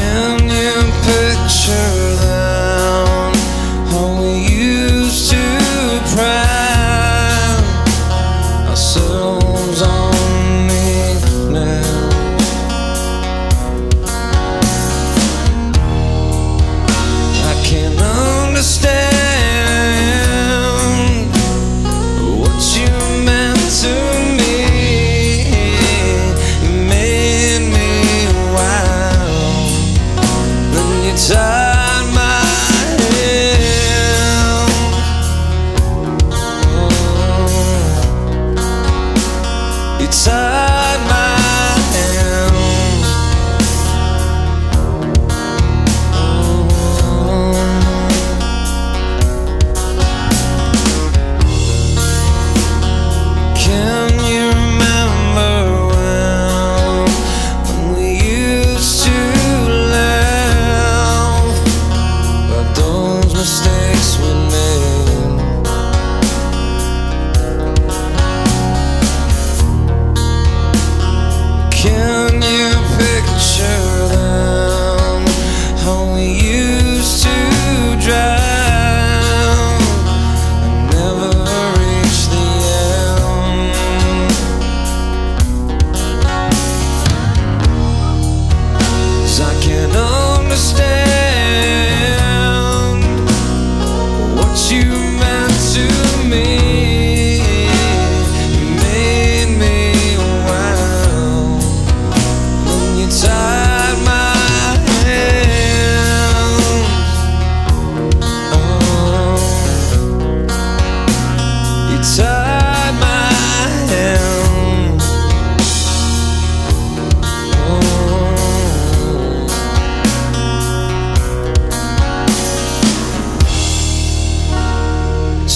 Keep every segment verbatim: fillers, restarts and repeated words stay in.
Can you picture them? How we used to pride ourselves on me now. I can't understand what you meant to. Inside my head, oh, it's inside my head, oh. Can you remember when, when we used to mistakes we made? Can you picture them? How we used to drown and never reach the end. 'Cause I can't understand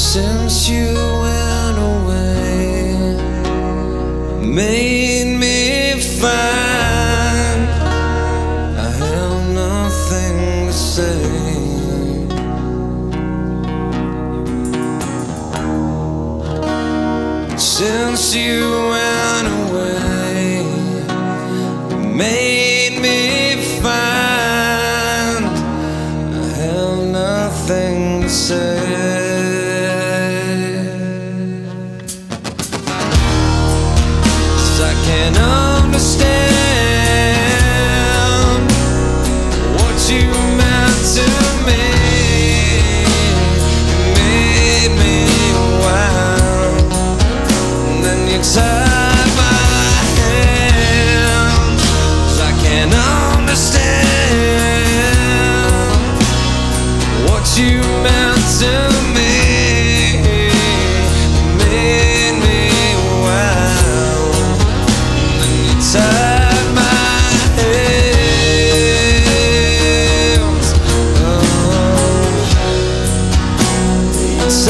since you went away, made me find I have nothing to say. Since you went away, made me find I have nothing to say. Can't understand what you meant to me. You made me wild, and then you tied my hands. 'Cause I can't understand what you meant to me. It's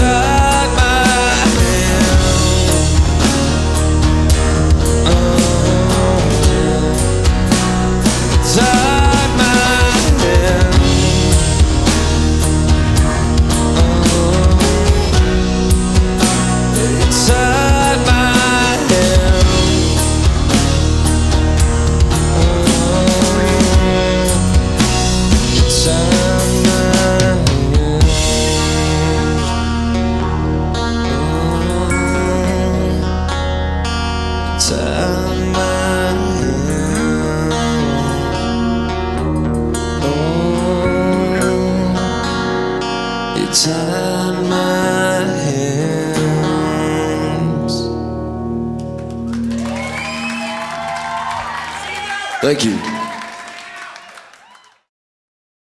on my hands. Thank you.